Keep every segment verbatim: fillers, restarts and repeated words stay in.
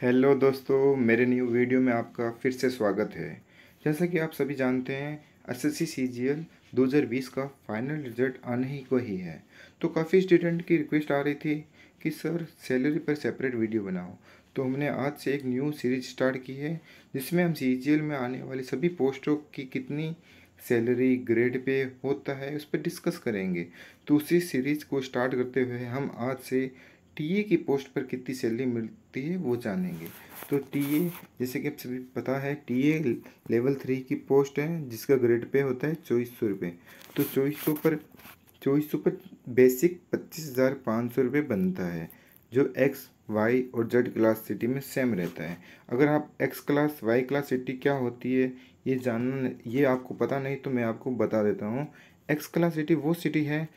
Hello दोस्तों, मेरे new video में आपका फिर से स्वागत है। जैसा कि आप सभी जानते हैं, एसएससी सीजीएल दो हज़ार बीस का फाइनल रिजल्ट आने ही को ही है। तो काफ़ी स्टूडेंट की रिक्वेस्ट आ रही थी कि सर सैलरी पर सेपरेट वीडियो बनाओ, तो हमने आज से एक न्यू सीरीज स्टार्ट की है जिसमें हम सीजीएल में आने वाली सभी पोस्टों की कितनी सैलरी ग्रेड पे होता है उस पर डिस्कस करेंगे। तो उसी सीरीज़ को स्टार्ट करते हुए हम आज से टीए की पोस्ट पर कितनी सैलरी मिलती है वो जानेंगे। तो टीए, जैसे कि आप सभी पता है, टीए लेवल थ्री की पोस्ट है जिसका ग्रेड पे होता है चौबीस सौ रुपये। तो चौबीस सौ पर चौबीस सौ पर बेसिक पच्चीस हज़ार पाँच सौ रुपये बनता है, जो एक्स, वाई और जेड क्लास सिटी में सेम रहता है। अगर आप X class, Y class city क्या होती है ये जानना, ये आपको पता नहीं तो मैं आपको बता देता हूँ। एक्स क्लास सिटी वो सिटी है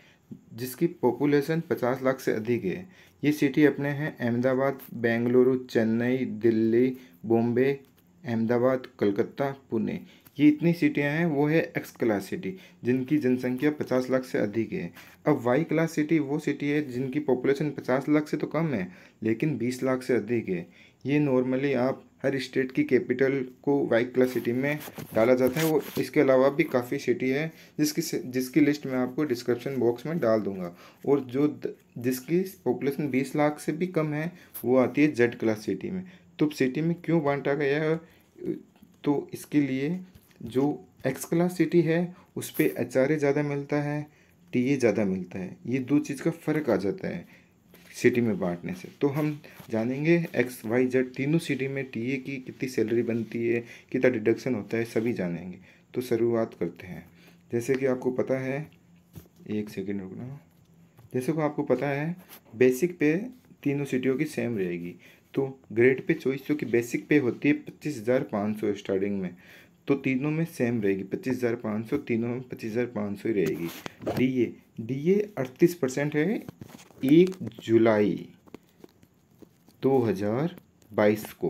जिसकी पॉपुलेशन पचास लाख से अधिक है। ये सिटी अपने हैं अहमदाबाद, बेंगलुरु, चेन्नई, दिल्ली, बॉम्बे, अहमदाबाद, कलकत्ता, पुणे, ये इतनी सिटियां हैं। वो है एक्स क्लास सिटी जिनकी जनसंख्या पचास लाख से अधिक है। अब वाई क्लास सिटी वो सिटी है जिनकी पॉपुलेशन पचास लाख से तो कम है लेकिन बीस लाख से अधिक है। ये नॉर्मली आप हर स्टेट की कैपिटल को वाई क्लास सिटी में डाला जाता है। वो इसके अलावा भी काफ़ी सिटी है जिसकी जिसकी लिस्ट मैं आपको डिस्क्रिप्शन बॉक्स में डाल दूंगा। और जो जिसकी पॉपुलेशन बीस लाख से भी कम है वो आती है जेड क्लास सिटी में। तो सिटी में क्यों बांटा गया है, तो इसके लिए जो एक्स क्लास सिटी है उस पर एच आर ए ज़्यादा मिलता है, टी ए ज़्यादा मिलता है। ये दो चीज़ का फ़र्क आ जाता है सिटी में बांटने से। तो हम जानेंगे एक्स, वाई, जेड तीनों सिटी में टीए की कितनी सैलरी बनती है, कितना डिडक्शन होता है, सभी जानेंगे। तो शुरुआत करते हैं। जैसे कि आपको पता है, एक सेकेंड रुकना, जैसे कि आपको पता है बेसिक पे तीनों सिटियों की सेम रहेगी। तो ग्रेड पे चॉइस की बेसिक पे होती है पच्चीस हज़ार पाँच सौ स्टार्टिंग में, तो तीनों में सेम रहेगी पच्चीस हज़ार पाँच सौ, तीनों में पच्चीस हज़ार पाँच सौ ही रहेगी। डी ए डी ए अड़तीस परसेंट है एक जुलाई दो हज़ार बाईस को।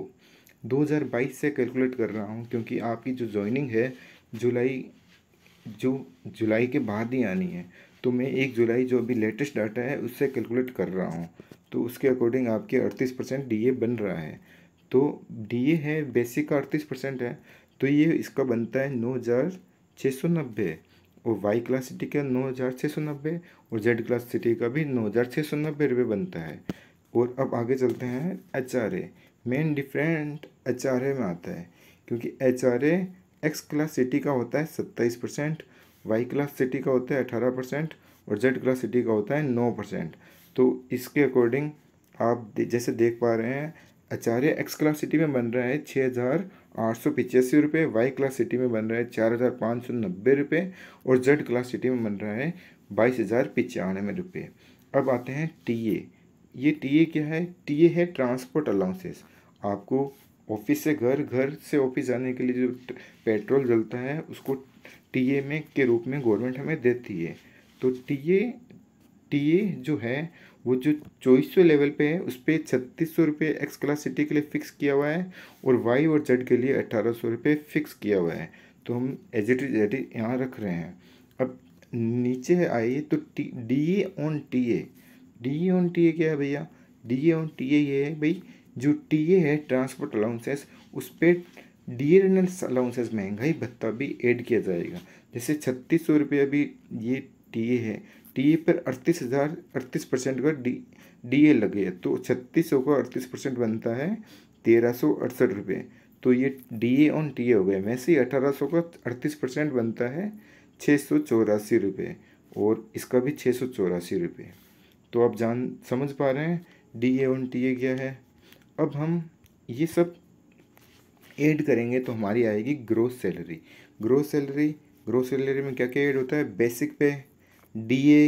दो हज़ार बाईस से कैलकुलेट कर रहा हूँ क्योंकि आपकी जो जॉइनिंग है जुलाई जो जुलाई के बाद ही आनी है, तो मैं एक जुलाई जो अभी लेटेस्ट डाटा है उससे कैलकुलेट कर रहा हूँ। तो उसके अकॉर्डिंग आपके अड़तीस परसेंट डी ए बन रहा है। तो डी ए है बेसिक का अड़तीस परसेंट है, तो ये इसका बनता है नौ हज़ार छः सौ नब्बे, और वाई क्लास सिटी का नौ हज़ार छः सौ नब्बे और जेड क्लास सिटी का भी नौ हज़ार छः सौ नब्बे रुपये बनता है। और अब आगे चलते हैं H R A. Main different H R A में आता है क्योंकि H R A X class city का होता है सत्ताईस परसेंट, वाई क्लास सिटी का होता है अठारह परसेंट और जेड क्लास सिटी का होता है नौ परसेंट। तो इसके अकॉर्डिंग आप जैसे देख पा रहे हैं, H R A X class city में बन रहा है छः हज़ार आठ सौ पिचासी रुपये, वाई क्लास सिटी में बन रहा है चार हज़ार पाँच सौ नब्बे रुपये और जेड क्लास सिटी में बन रहा है बाईस हज़ार पचानवे रुपये। अब आते हैं टी ए। ये टी ए क्या है? टी ए है ट्रांसपोर्ट अलाउंसेस। आपको ऑफिस से घर, घर से ऑफिस जाने के लिए जो पेट्रोल जलता है उसको टी ए में के रूप में गवर्नमेंट हमें देती है। तो टी ए टी ए जो है वो जो चौबीस सौ लेवल पे है उस पर छत्तीस सौ रुपये एक्स क्लास सिटी के लिए फ़िक्स किया हुआ है और वाई और जेड के लिए अट्ठारह सौ रुपये फ़िक्स किया हुआ है। तो हम as it is at is यहाँ रख रहे हैं। अब नीचे है आइए तो T D A on T A D A on T A क्या है भैया? D A on T A ये है भाई, जो टी ए है ट्रांसपोर्ट अलाउंसेस उस पर डी एन एल अलाउंसेस महंगाई भत्ता भी ऐड किया जाएगा। जैसे छत्तीस सौ रुपये अभी ये टी ए है, टी ए पर अड़तीस हज़ार अड़तीस परसेंट का डी डी ए लगे, तो छत्तीस सौ का अड़तीस परसेंट बनता है तेरह सौ अड़सठ रुपये। तो ये D A on T A हो गए। वैसे ही अठारह सौ का अड़तीस परसेंट बनता है छः सौ चौरासी रुपये और इसका भी छः सौ चौरासी रुपये। तो आप जान समझ पा रहे हैं D A on T A क्या है। अब हम ये सब ऐड करेंगे तो हमारी आएगी gross salary. Gross salary gross salary में क्या क्या ऐड होता है? Basic pay D A,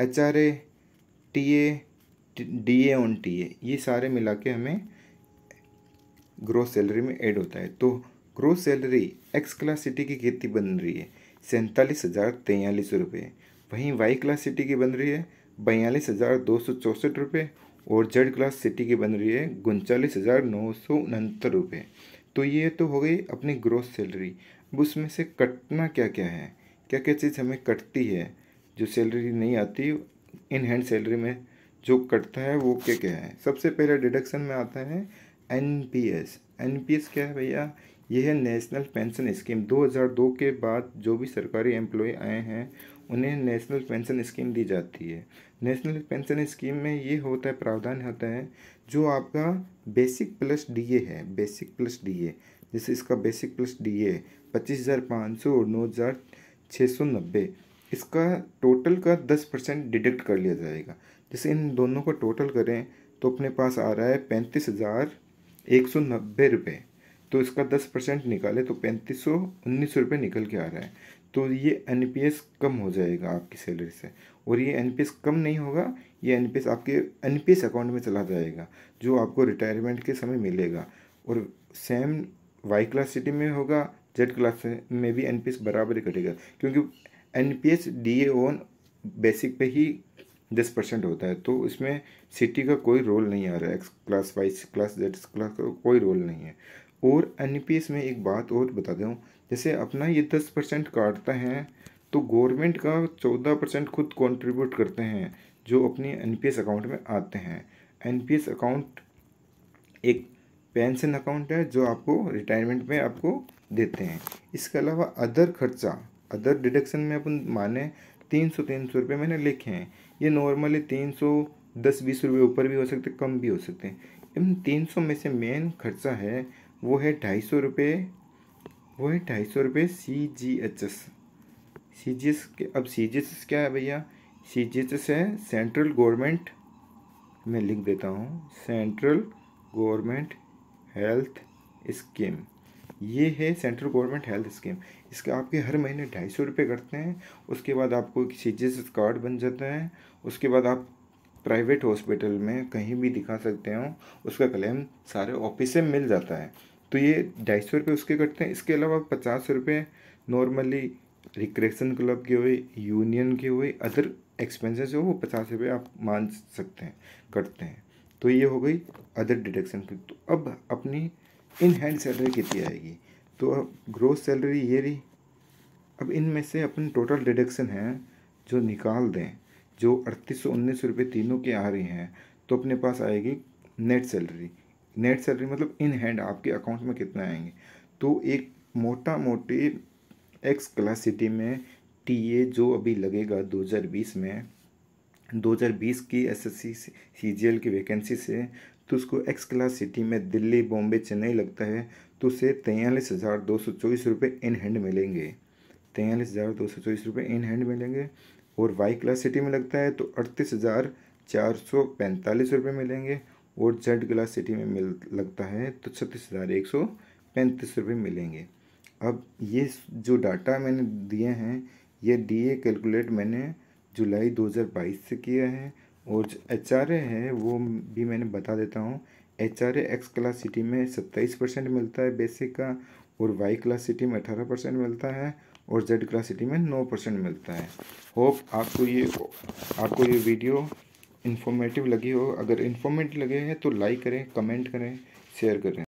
H R A, T A, D A on T A, ये सारे मिला के हमें ग्रोस सैलरी में ऐड होता है। तो gross salary X class city की कितनी बन रही है? सैंतालीस हज़ार तैंतालीस रुपये। वहीं वाई क्लास सिटी की बन रही है बयालीस हज़ार दो सौ चौंसठ रुपये और जेड क्लास सिटी की बन रही है उनचालीस हज़ार नौ सौ उनहत्तर रुपये। तो ये तो हो गई अपनी ग्रोस सैलरी। अब उसमें से कटना क्या क्या है, क्या क्या चीज़ हमें कटती है, जो सैलरी नहीं आती इन हैंड सैलरी में जो कटता है वो क्या क्या है। सबसे पहला डिडक्शन में आता है N P S. N P S क्या है भैया? यह है नेशनल पेंशन स्कीम। दो हज़ार दो के बाद जो भी सरकारी एम्प्लॉय आए हैं उन्हें नेशनल पेंशन स्कीम दी जाती है। नेशनल पेंशन स्कीम में ये होता है, प्रावधान होता है जो आपका बेसिक प्लस डी ए है। बेसिक प्लस डी ए, जैसे इसका बेसिक प्लस डी ए पच्चीस हज़ार पाँच सौ और नौ हज़ार छः सौ नब्बे, इसका टोटल का दस परसेंट डिडक्ट कर लिया जाएगा। जैसे इन दोनों का टोटल करें तो अपने पास आ रहा है पैंतीस हज़ार एक सौ नब्बे रुपये, तो इसका दस परसेंट निकाले तो पैंतीस सौ उन्नीस सौ रुपये निकल के आ रहा है। तो ये एन पी एस कम हो जाएगा आपकी सैलरी से, और ये एन पी एस कम नहीं होगा, ये एन पी एस आपके एन पी एस अकाउंट में चला जाएगा जो आपको रिटायरमेंट के समय मिलेगा। और सेम वाई क्लास सिटी में होगा, जेड क्लास में भी एन पी एस बराबर ही कटेगा, क्योंकि N P S D A on basic पे ही दस परसेंट होता है। तो इसमें सिटी का कोई रोल नहीं आ रहा है, X class Y class Z class का कोई रोल नहीं है। और एन पी एस में एक बात और बता दूँ, जैसे अपना ये दस परसेंट काटता है तो गवर्नमेंट का चौदह परसेंट खुद कंट्रीब्यूट करते हैं जो अपनी एन पी एस अकाउंट में आते हैं। एन पी एस अकाउंट एक पेंशन अकाउंट है जो आपको रिटायरमेंट में आपको देते हैं। इसके अलावा अदर खर्चा, अदर डिडक्शन में अपन माने तीन सौ तीन सौ रुपये मैंने लिखे हैं। ये नॉर्मली तीन सौ दस बीस रुपये ऊपर भी हो सकते, कम भी हो सकते हैं। इन तीन सौ में से मेन खर्चा है वो है ढाई सौ रुपये, वो है ढाई सौ रुपये C G H S C G S के। अब सी जी एच एस क्या है भैया? सी जी एच एस है सेंट्रल गवर्नमेंट, मैं लिख देता हूँ, सेंट्रल गवर्नमेंट हेल्थ स्कीम। ये है सेंट्रल गवर्नमेंट हेल्थ स्कीम। इसके आपके हर महीने ढाई सौ रुपये करते हैं, उसके बाद आपको एक C G H S card बन जाता है, उसके बाद आप प्राइवेट हॉस्पिटल में कहीं भी दिखा सकते हो, उसका क्लेम सारे ऑफिस से मिल जाता है। तो ये ढाई सौ रुपये उसके कटते हैं। इसके अलावा पचास रुपये नॉर्मली रिक्रेशन क्लब के हुए, यूनियन के हुए, अदर एक्सपेंसेस हो, वो पचास रुपये आप मान सकते हैं कटते हैं। तो ये हो गई अदर डिडक्शन की। तो अब अपनी इन हैंड सैलरी कितनी आएगी? तो अब ग्रोस सैलरी ये रही। अब इनमें से अपन टोटल डिडक्शन है जो निकाल दें, जो अड़तीस सौ उन्नीस रुपये तीनों के आ रही हैं, तो अपने पास आएगी नेट सैलरी। नेट सैलरी मतलब इन हैंड आपके अकाउंट में कितना आएंगे। तो एक मोटा मोटी एक्स क्लास सिटी में टी ए जो अभी लगेगा दो हज़ार बीस में, दो हज़ार बीस की S S C C G L की वैकेंसी से, तो उसको एक्स क्लास सिटी में दिल्ली बॉम्बे चेन्नई लगता है तो उसे तैंतालीस हज़ार दो सौ चौबीस रुपये इन हैंड मिलेंगे, तैंतालीस हज़ार दो सौ चौबीस रुपये इन हैंड मिलेंगे। और वाई क्लास सिटी में लगता है तो अड़तीस हज़ार चार सौ पैंतालीस रुपये मिलेंगे। और जेड क्लास सिटी में मिल लगता है तो छत्तीस हज़ार एक सौ पैंतीस रुपये मिलेंगे। अब ये जो डाटा मैंने दिए हैं, ये डी ए कैलकुलेट मैंने जुलाई दो हज़ार बाईस से किया है। और एच आर ए है वो भी मैंने बता देता हूँ। H R A X class city में सत्ताईस परसेंट मिलता है बेसिक का, और वाई क्लास सिटी में अठारह परसेंट मिलता है, और जेड क्लास सिटी में नौ परसेंट मिलता है। होप आपको ये आपको ये वीडियो इन्फॉर्मेटिव लगी हो। अगर इन्फॉर्मेटिव लगे हैं तो लाइक करें, कमेंट करें, शेयर करें।